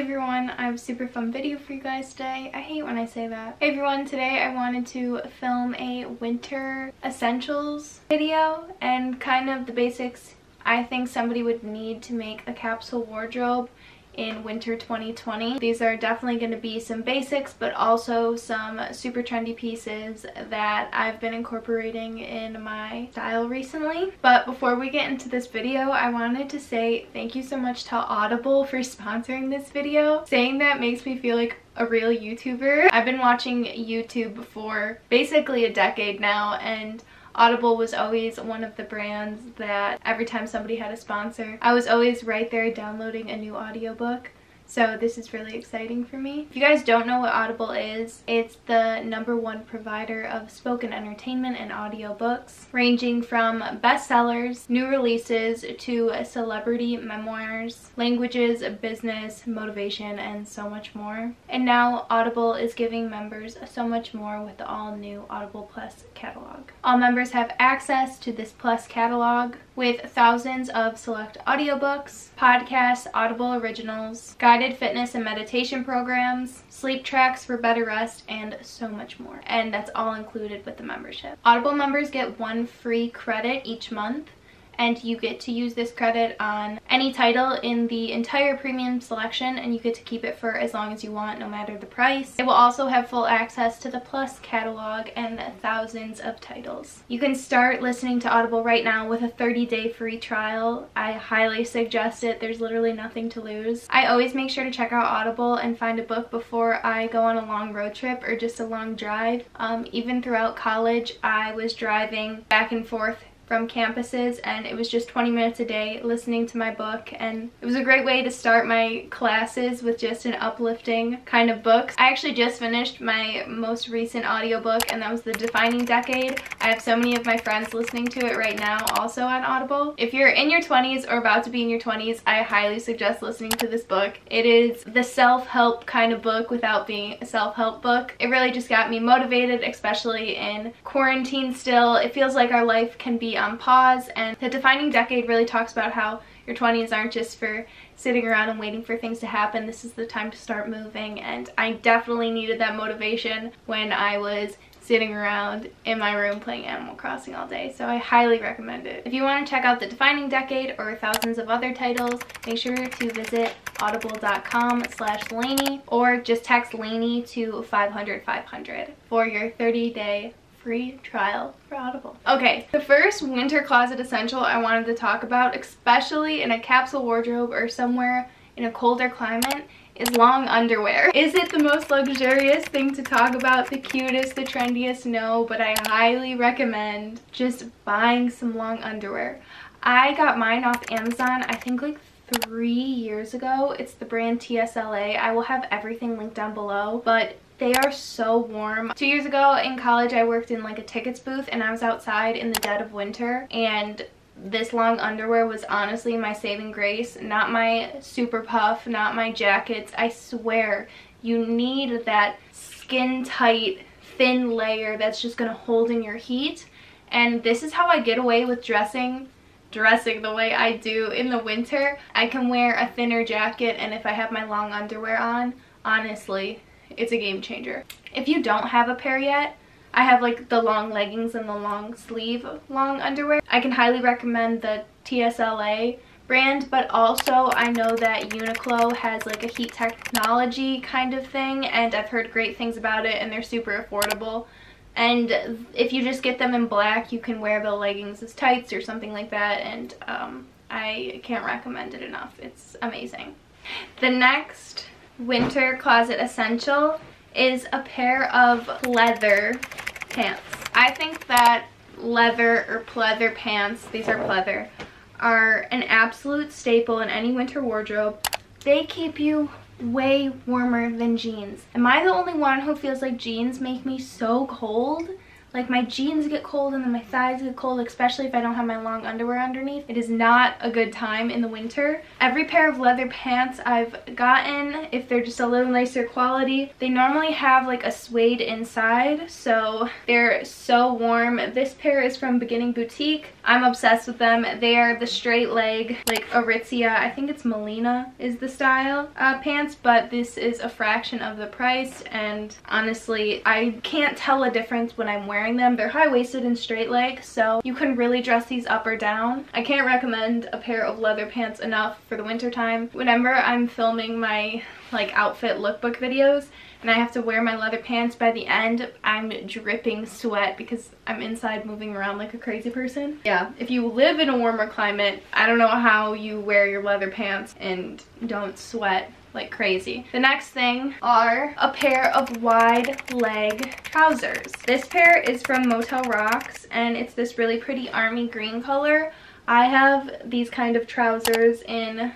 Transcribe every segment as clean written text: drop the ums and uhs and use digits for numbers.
Hey everyone, I have a super fun video for you guys today. I hate when I say that. Hey everyone, today I wanted to film a winter essentials video and kind of the basics I think somebody would need to make a capsule wardrobe in winter 2020. These are definitely going to be some basics, but also some super trendy pieces that I've been incorporating in my style recently. But before we get into this video, I wanted to say thank you so much to Audible for sponsoring this video. Saying that makes me feel like a real YouTuber. I've been watching YouTube for basically a decade now, and Audible was always one of the brands that every time somebody had a sponsor, I was always right there downloading a new audiobook. So this is really exciting for me. If you guys don't know what Audible is, it's the #1 provider of spoken entertainment and audiobooks, ranging from bestsellers, new releases, to celebrity memoirs, languages, business, motivation, and so much more. And now Audible is giving members so much more with the all-new Audible Plus catalog. All members have access to this Plus catalog with thousands of select audiobooks, podcasts, Audible Originals, guided fitness and meditation programs, sleep tracks for better rest, and so much more. And that's all included with the membership. Audible members get one free credit each month, and you get to use this credit on any title in the entire premium selection, and you get to keep it for as long as you want, no matter the price. They will also have full access to the Plus catalog and thousands of titles. You can start listening to Audible right now with a 30-day free trial. I highly suggest it. There's literally nothing to lose. I always make sure to check out Audible and find a book before I go on a long road trip or just a long drive. Even throughout college, I was driving back and forth from campuses, and it was just 20 minutes a day listening to my book, and it was a great way to start my classes with just an uplifting kind of book. I actually just finished my most recent audiobook, and that was The Defining Decade. I have so many of my friends listening to it right now also on Audible. If you're in your 20s or about to be in your 20s, I highly suggest listening to this book. It is the self-help kind of book without being a self-help book. It really just got me motivated, especially in quarantine still. It feels like our life can be on pause, and The Defining Decade really talks about how your 20s aren't just for sitting around and waiting for things to happen. This is the time to start moving, and I definitely needed that motivation when I was sitting around in my room playing Animal Crossing all day, so I highly recommend it. If you want to check out The Defining Decade or thousands of other titles, make sure to visit audible.com/Lainey or just text Lainey to 500-500 for your 30-day free trial for Audible. Okay, the first winter closet essential I wanted to talk about, especially in a capsule wardrobe or somewhere in a colder climate, is long underwear. Is it the most luxurious thing to talk about, the cutest, the trendiest? No, but I highly recommend just buying some long underwear. I got mine off Amazon, I think like 3 years ago. It's the brand TSLA. I will have everything linked down below, but they are so warm. 2 years ago in college, I worked in like a tickets booth, and I was outside in the dead of winter, and this long underwear was honestly my saving grace. Not my super puff, not my jackets. I swear, you need that skin tight, thin layer that's just gonna hold in your heat. And this is how I get away with dressing the way I do in the winter. I can wear a thinner jacket, and if I have my long underwear on, honestly, it's a game changer. If you don't have a pair yet, I have like the long leggings and the long sleeve long underwear. I can highly recommend the TSLA brand, but also I know that Uniqlo has like a heat technology kind of thing, and I've heard great things about it, and they're super affordable. And if you just get them in black, you can wear the leggings as tights or something like that, and I can't recommend it enough. It's amazing. The next winter closet essential is a pair of leather pants. I think that leather or pleather pants, these are pleather, are an absolute staple in any winter wardrobe. They keep you way warmer than jeans. Am I the only one who feels like jeans make me so cold? Like my jeans get cold and then my thighs get cold, especially if I don't have my long underwear underneath. It is not a good time in the winter. Every pair of leather pants I've gotten, if they're just a little nicer quality, they normally have like a suede inside, so they're so warm. This pair is from Beginning Boutique. I'm obsessed with them. They are the straight leg, like Aritzia, I think it's Melina is the style pants, but this is a fraction of the price, and honestly, I can't tell a difference when I'm wearing them. They're high-waisted and straight leg, so you can really dress these up or down. I can't recommend a pair of leather pants enough for the winter time. Whenever I'm filming my like outfit lookbook videos and I have to wear my leather pants, by the end I'm dripping sweat because I'm inside moving around like a crazy person. Yeah, if you live in a warmer climate, I don't know how you wear your leather pants and don't sweat like crazy. The next thing are a pair of wide leg trousers. This pair is from Motel Rocks and it's this really pretty army green color. I have these kind of trousers in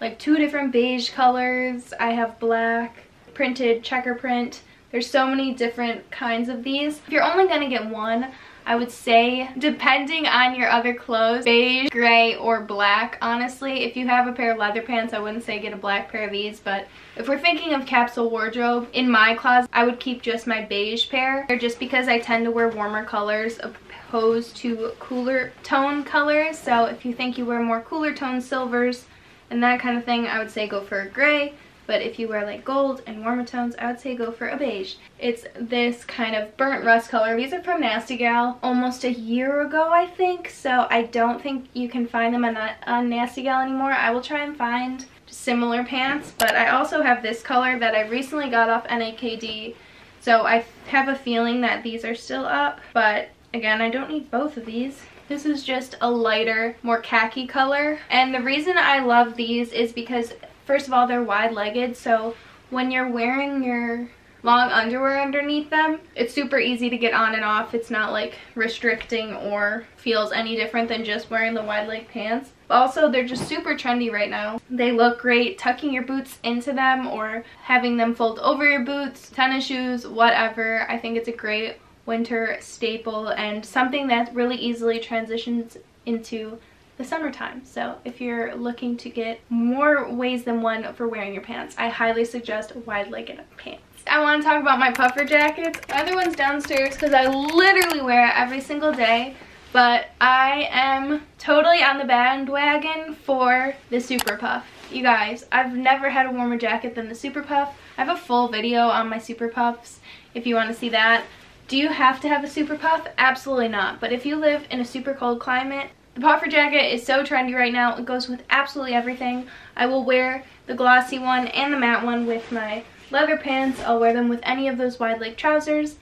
like two different beige colors. I have black, printed checker print. There's so many different kinds of these. If you're only gonna get one, I would say, depending on your other clothes, beige, gray, or black, honestly. If you have a pair of leather pants, I wouldn't say get a black pair of these, but if we're thinking of capsule wardrobe, in my closet, I would keep just my beige pair, just because I tend to wear warmer colors opposed to cooler tone colors. So if you think you wear more cooler tone silvers and that kind of thing, I would say go for a gray. But if you wear like gold and warmer tones, I would say go for a beige. It's this kind of burnt rust color. These are from Nasty Gal almost a year ago, I think. So I don't think you can find them on Nasty Gal anymore. I will try and find similar pants. But I also have this color that I recently got off NAKD. So I have a feeling that these are still up. But again, I don't need both of these. This is just a lighter, more khaki color. And the reason I love these is because, first of all, they're wide-legged, so when you're wearing your long underwear underneath them, it's super easy to get on and off. It's not like restricting or feels any different than just wearing the wide-leg pants. Also, they're just super trendy right now. They look great tucking your boots into them or having them fold over your boots, tennis shoes, whatever. I think it's a great winter staple and something that really easily transitions into the summertime. So if you're looking to get more ways than one for wearing your pants, I highly suggest wide-legged pants. I want to talk about my puffer jackets. The other one's downstairs because I literally wear it every single day, but I am totally on the bandwagon for the Super Puff. You guys, I've never had a warmer jacket than the Super Puff. I have a full video on my Super Puffs if you want to see that. Do you have to have a Super Puff? Absolutely not. But if you live in a super cold climate, the puffer jacket is so trendy right now. It goes with absolutely everything. I will wear the glossy one and the matte one with my leather pants. I'll wear them with any of those wide leg trousers,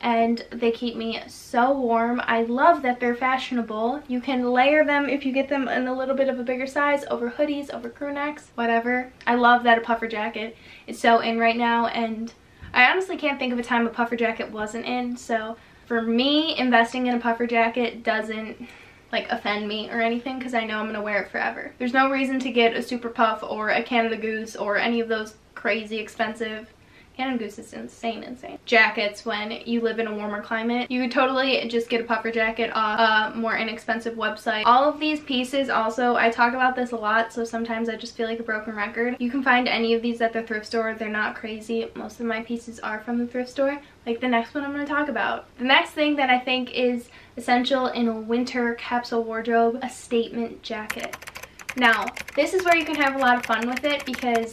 and they keep me so warm. I love that they're fashionable. You can layer them if you get them in a little bit of a bigger size over hoodies, over crew necks, whatever. I love that a puffer jacket is so in right now, and I honestly can't think of a time a puffer jacket wasn't in. So for me, investing in a puffer jacket doesn't like offend me or anything because I know I'm gonna wear it forever. There's no reason to get a Super Puff or a Canada Goose or any of those crazy expensive, Canada Goose is insane jackets when you live in a warmer climate. You could totally just get a puffer jacket off a more inexpensive website. All of these pieces also, I talk about this a lot, so sometimes I just feel like a broken record. You can find any of these at the thrift store. They're not crazy. Most of my pieces are from the thrift store, like the next one I'm going to talk about. The next thing that I think is essential in a winter capsule wardrobe, a statement jacket. Now, this is where you can have a lot of fun with it because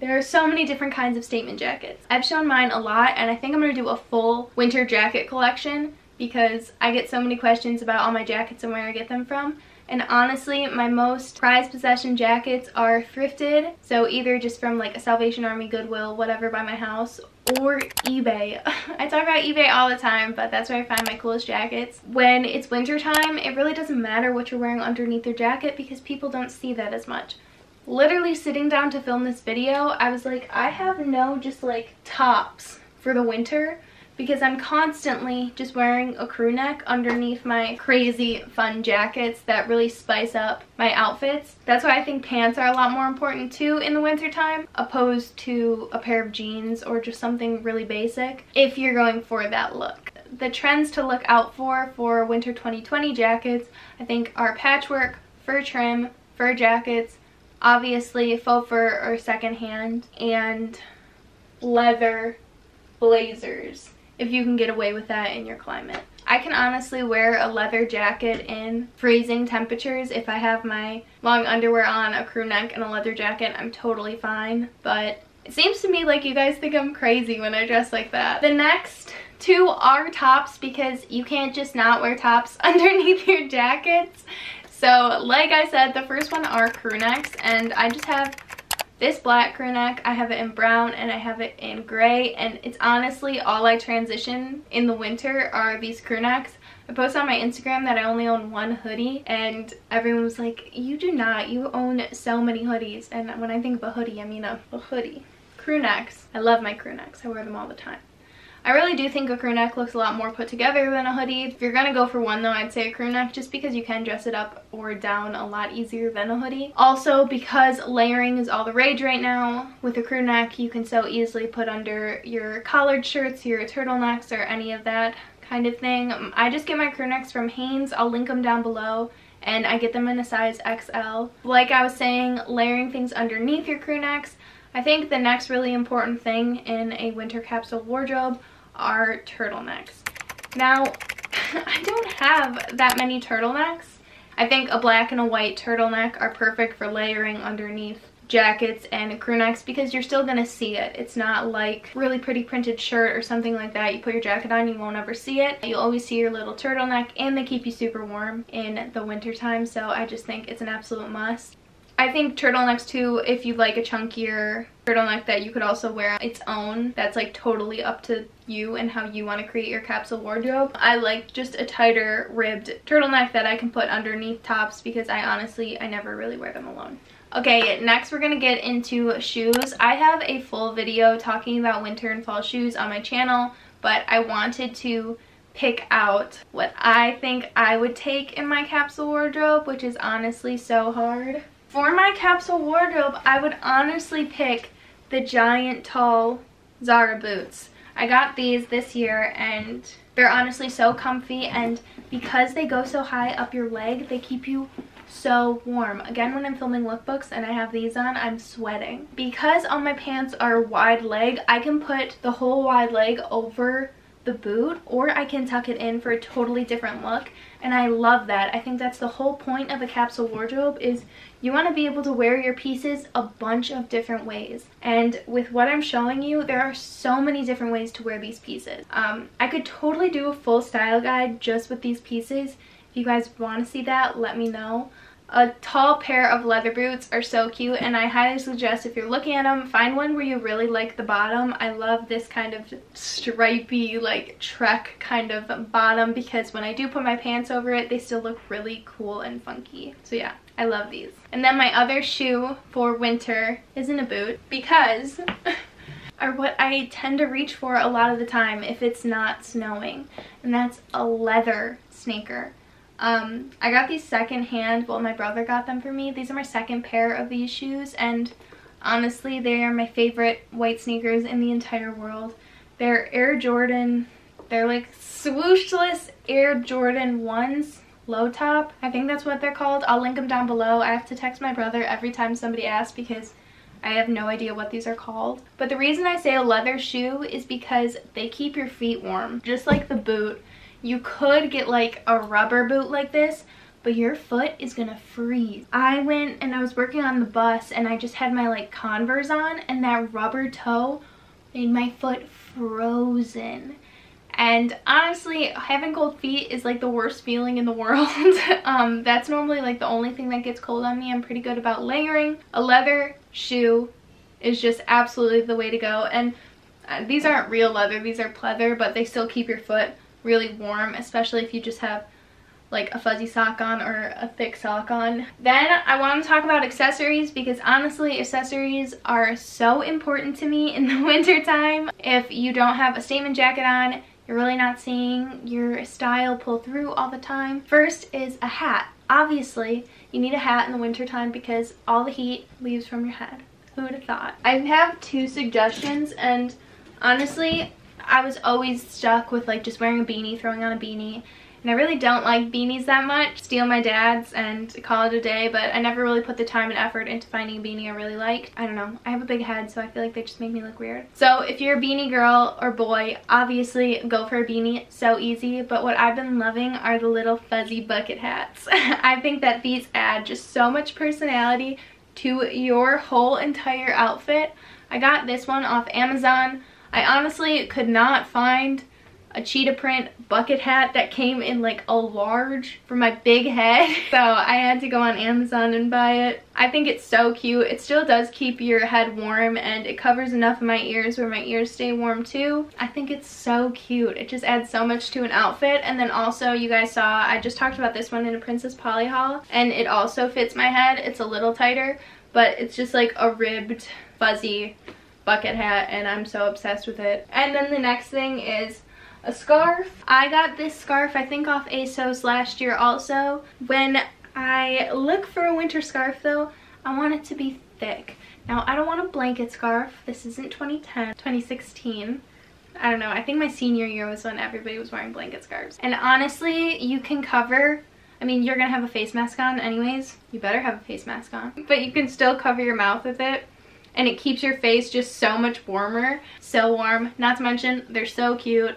there are so many different kinds of statement jackets. I've shown mine a lot, and I think I'm going to do a full winter jacket collection because I get so many questions about all my jackets and where I get them from. And honestly, my most prized possession jackets are thrifted, so either just from like a Salvation Army, Goodwill, whatever by my house, or eBay. I talk about eBay all the time, but that's where I find my coolest jackets. When it's winter time, it really doesn't matter what you're wearing underneath your jacket because people don't see that as much. Literally sitting down to film this video, I was like, I have no just like tops for the winter because I'm constantly just wearing a crew neck underneath my crazy fun jackets that really spice up my outfits. That's why I think pants are a lot more important too in the wintertime opposed to a pair of jeans or just something really basic if you're going for that look. the trends to look out for winter 2020 jackets, I think, are patchwork, fur trim, fur jackets, obviously faux fur or secondhand, and leather blazers, if you can get away with that in your climate. I can honestly wear a leather jacket in freezing temperatures. If I have my long underwear on, a crew neck, and a leather jacket, I'm totally fine. But it seems to me like you guys think I'm crazy when I dress like that. The next two are tops, because you can't just not wear tops underneath your jackets. So like I said, the first one are crew necks, and I just have this black crew neck, I have it in brown, and I have it in gray, and it's honestly all I transition in the winter are these crew necks. I posted on my Instagram that I only own one hoodie, and everyone was like, you do not, you own so many hoodies. And when I think of a hoodie, I mean a hoodie. Crew necks, I love my crew necks, I wear them all the time. I really do think a crew neck looks a lot more put together than a hoodie. If you're gonna go for one though, I'd say a crew neck, just because you can dress it up or down a lot easier than a hoodie. Also, because layering is all the rage right now, with a crew neck you can so easily put under your collared shirts, your turtlenecks, or any of that kind of thing. I just get my crew necks from Hanes, I'll link them down below, and I get them in a size XL. Like I was saying, layering things underneath your crew necks. I think the next really important thing in a winter capsule wardrobe are turtlenecks. Now, I don't have that many turtlenecks. I think a black and a white turtleneck are perfect for layering underneath jackets and crew necks, because you're still gonna see it. It's not like really pretty printed shirt or something like that. You put your jacket on, you won't ever see it. You'll always see your little turtleneck, and they keep you super warm in the winter time, so I just think it's an absolute must. I think turtlenecks too, if you like a chunkier turtleneck that you could also wear its own, that's like totally up to you and how you want to create your capsule wardrobe. I like just a tighter ribbed turtleneck that I can put underneath tops, because I never really wear them alone. Okay, next we're gonna get into shoes. I have a full video talking about winter and fall shoes on my channel, but I wanted to pick out what I think I would take in my capsule wardrobe, which is honestly so hard. For my capsule wardrobe, I would honestly pick the giant tall Zara boots. I got these this year, and they're honestly so comfy, and because they go so high up your leg, they keep you so warm. Again, when I'm filming lookbooks and I have these on, I'm sweating. Because all my pants are wide leg, I can put the whole wide leg over the boot, or I can tuck it in for a totally different look, and I love that. I think that's the whole point of a capsule wardrobe, is you want to be able to wear your pieces a bunch of different ways, and with what I'm showing you, there are so many different ways to wear these pieces. I could totally do a full style guide just with these pieces. If you guys want to see that, let me know. A tall pair of leather boots are so cute, and I highly suggest, if you're looking at them, find one where you really like the bottom. I love this kind of stripy, like Trek kind of bottom, because when I do put my pants over it, they still look really cool and funky. So yeah, I love these. And then my other shoe for winter isn't a boot, because are what I tend to reach for a lot of the time if it's not snowing, and that's a leather sneaker. I got these secondhand, well, my brother got them for me. These are my second pair of these shoes, and honestly, they are my favorite white sneakers in the entire world. They're Air Jordan, they're like swooshless Air Jordan 1s, low top. I think that's what they're called. I'll link them down below. I have to text my brother every time somebody asks, because I have no idea what these are called. But the reason I say a leather shoe is because they keep your feet warm, just like the boot. You could get like a rubber boot like this, but your foot is gonna freeze. I went and I was working on the bus, and I just had my like Converse on, and that rubber toe made my foot frozen. And honestly, having cold feet is like the worst feeling in the world. That's normally like the only thing that gets cold on me. I'm pretty good about layering. A leather shoe is just absolutely the way to go. And these aren't real leather, these are pleather, but they still keep your foot really warm, especially if you just have like a fuzzy sock on or a thick sock on. Then I want to talk about accessories, because honestly, accessories are so important to me in the winter time. If you don't have a statement jacket on, you're really not seeing your style pull through all the time. First is a hat. Obviously, you need a hat in the winter time because all the heat leaves from your head. Who would have thought? I have two suggestions, and honestly, I was always stuck with like just wearing a beanie, throwing on a beanie. And I really don't like beanies that much. Steal my dad's and call it a day, but I never really put the time and effort into finding a beanie I really liked. I don't know. I have a big head, so I feel like they just make me look weird. So if you're a beanie girl or boy, obviously go for a beanie. So easy. But what I've been loving are the little fuzzy bucket hats. I think that these add just so much personality to your whole entire outfit. I got this one off Amazon. I honestly could not find a cheetah print bucket hat that came in like a large for my big head, so I had to go on Amazon and buy it. I think it's so cute. It still does keep your head warm, and it covers enough of my ears where my ears stay warm too. I think it's so cute. It just adds so much to an outfit. And then also, you guys saw, I just talked about this one in a Princess Polly haul, and it also fits my head. It's a little tighter, but it's just like a ribbed fuzzy bucket hat, and I'm so obsessed with it. And then the next thing is a scarf. I got this scarf, I think, off ASOS last year also. When I look for a winter scarf though, I want it to be thick. Now, I don't want a blanket scarf. This isn't 2010, 2016. I don't know. I think my senior year was when everybody was wearing blanket scarves. And honestly, you can cover, I mean, you're gonna have a face mask on anyways. You better have a face mask on. But you can still cover your mouth with it. And it keeps your face just so much warmer. So warm. Not to mention, they're so cute.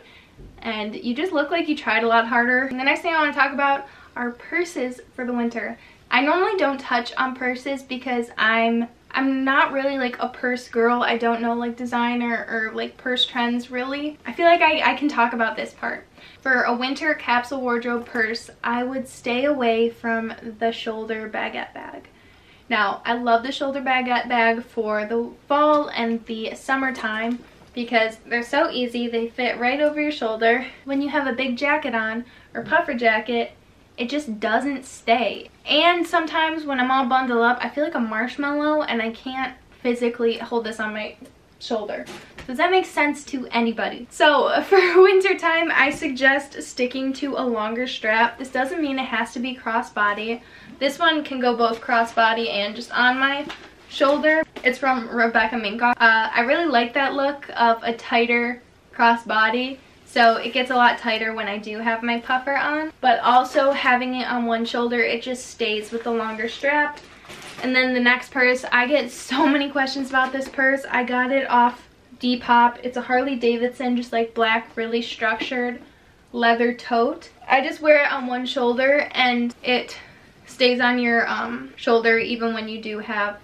And you just look like you tried a lot harder. And the next thing I want to talk about are purses for the winter. I normally don't touch on purses because I'm not really like a purse girl. I don't know like designer or like purse trends really. I feel like I can talk about this part. For a winter capsule wardrobe purse, I would stay away from the shoulder baguette bag. Now, I love the shoulder baguette bag for the fall and the summertime, because they're so easy, they fit right over your shoulder. When you have a big jacket on, or puffer jacket, it just doesn't stay. And sometimes when I'm all bundled up, I feel like a marshmallow and I can't physically hold this on my shoulder. Does that make sense to anybody? So for winter time, I suggest sticking to a longer strap. This doesn't mean it has to be crossbody. This one can go both crossbody and just on my shoulder. It's from Rebecca Minkoff. I really like that look of a tighter crossbody, so it gets a lot tighter when I do have my puffer on, but also having it on one shoulder, it just stays with the longer strap. And then the next purse, I get so many questions about this purse. I got it off Depop. It's a Harley Davidson, just like black, really structured leather tote. I just wear it on one shoulder, and it stays on your shoulder even when you do have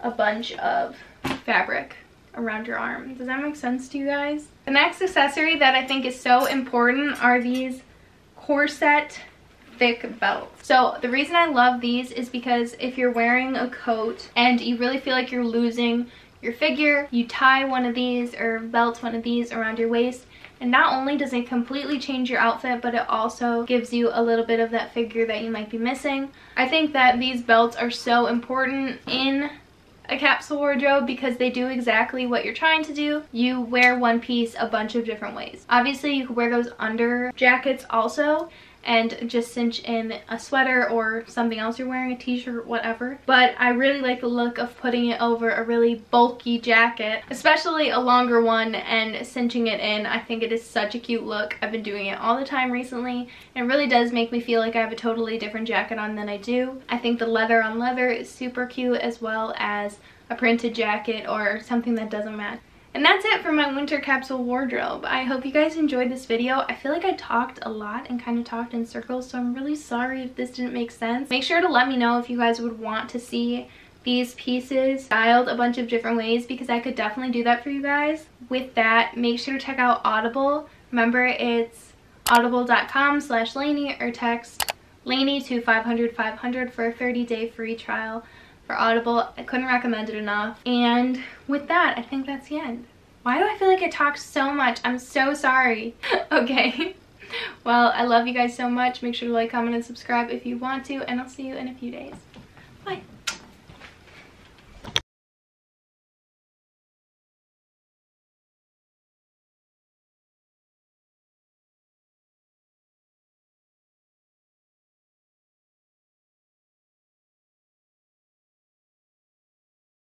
a bunch of fabric around your arm. Does that make sense to you guys? The next accessory that I think is so important are these corset thick belts. So the reason I love these is because if you're wearing a coat and you really feel like you're losing your figure, you tie one of these or belt one of these around your waist, and not only does it completely change your outfit, but it also gives you a little bit of that figure that you might be missing. I think that these belts are so important in a capsule wardrobe because they do exactly what you're trying to do. You wear one piece a bunch of different ways. Obviously, you could wear those under jackets also and just cinch in a sweater or something else you're wearing, a t-shirt, whatever. But I really like the look of putting it over a really bulky jacket, especially a longer one, and cinching it in. I think it is such a cute look. I've been doing it all the time recently, and it really does make me feel like I have a totally different jacket on than I do. I think the leather on leather is super cute, as well as a printed jacket or something that doesn't match. And that's it for my winter capsule wardrobe. I hope you guys enjoyed this video. I feel like I talked a lot and kind of talked in circles, so I'm really sorry if this didn't make sense. Make sure to let me know if you guys would want to see these pieces styled a bunch of different ways, because I could definitely do that for you guys. With that, make sure to check out Audible. Remember, it's audible.com/Lainey, or text Lainey to 500-500 for a 30-day free trial. For Audible, I couldn't recommend it enough. And with that, I think that's the end. Why do I feel like I talked so much? I'm so sorry. Okay. Well, I love you guys so much. Make sure to like, comment, and subscribe if you want to, and I'll see you in a few days.